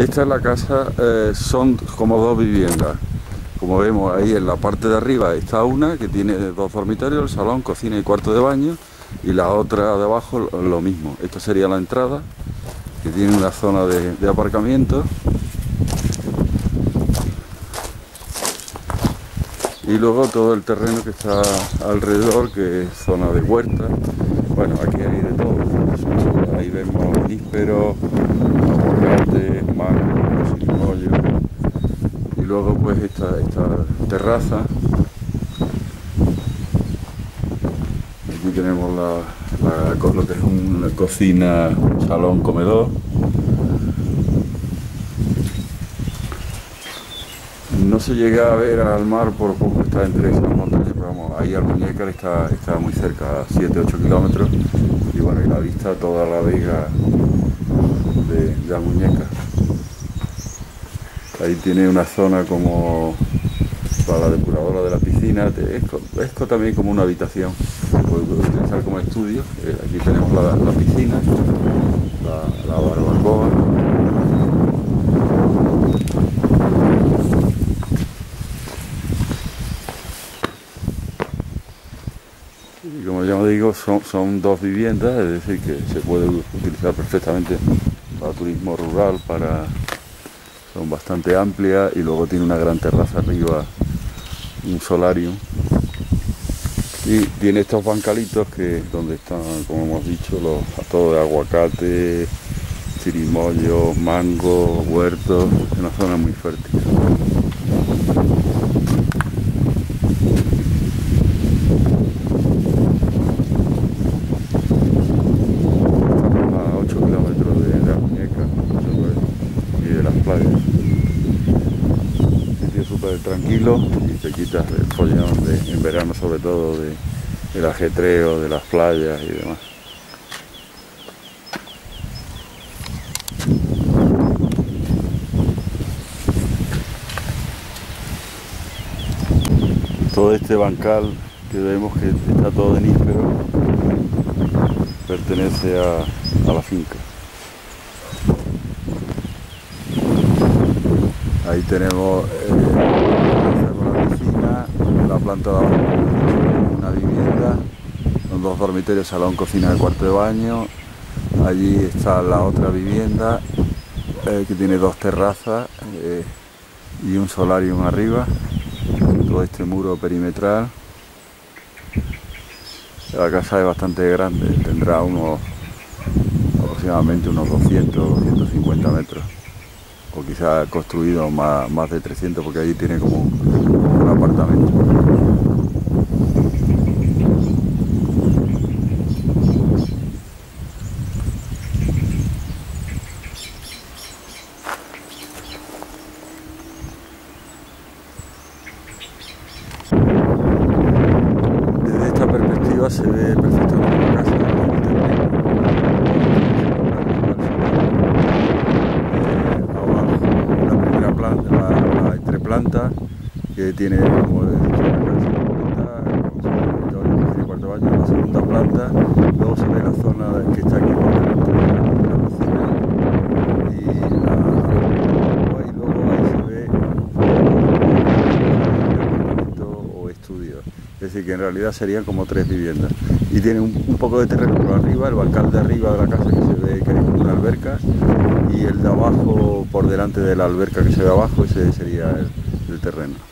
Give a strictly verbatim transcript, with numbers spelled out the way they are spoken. Esta es la casa, eh, son como dos viviendas. Como vemos ahí en la parte de arriba está una que tiene dos dormitorios, el salón, cocina y cuarto de baño, y la otra de abajo lo mismo. Esta sería la entrada, que tiene una zona de, de aparcamiento. Y luego todo el terreno que está alrededor, que es zona de huerta. Bueno, aquí hay de todo. Ahí vemos nísperos, aguacates, mangos, cimoyos. Y luego pues esta, esta terraza. Aquí tenemos la, la, lo que es una cocina, un salón, comedor. No se llega a ver al mar por poco, está entre esas montañas, pero vamos, ahí Almuñecar está, está muy cerca, a siete u ocho kilómetros. Y bueno, y la vista toda la vega de, de Almuñecar. Ahí tiene una zona como para la depuradora de la piscina, esto, esto también como una habitación, puede utilizar como estudio. Aquí tenemos la, la piscina, la, la barbacoa. Y como ya os digo, son, son dos viviendas, es decir que se puede utilizar perfectamente para turismo rural, para... Son bastante amplias y luego tiene una gran terraza arriba, un solarium. Y tiene estos bancalitos que donde están, como hemos dicho, los atos de aguacate, chirimoyos, mango, huertos, una zona muy fértil. Sitio súper tranquilo y te quitas el follón de, en verano sobre todo, de, del ajetreo, de las playas y demás. Todo este bancal que vemos que está todo de níspero pertenece a, a la finca. Ahí tenemos eh, la piscina, la planta de abajo, una vivienda, con dos dormitorios, salón, cocina y cuarto de baño. Allí está la otra vivienda, eh, que tiene dos terrazas eh, y un solarium arriba. Todo este muro perimetral. La casa es bastante grande, tendrá unos aproximadamente unos doscientos, doscientos cincuenta metros. O quizá construido más, más de trescientos, porque allí tiene como un apartamento. Desde esta perspectiva se ve perfectamente la casa. Planta que tiene como de cuarto baño, la segunda planta, luego se ve la zona que está aquí por delante de la piscina y la y luego ahí se ve apartamento o estudio. Es decir que en realidad serían como tres viviendas. Y tiene un, un poco de terreno por arriba, el bancal de arriba de la casa que se ve que hay como una alberca, y el de abajo por delante de la alberca que se ve abajo, ese sería el, el terreno.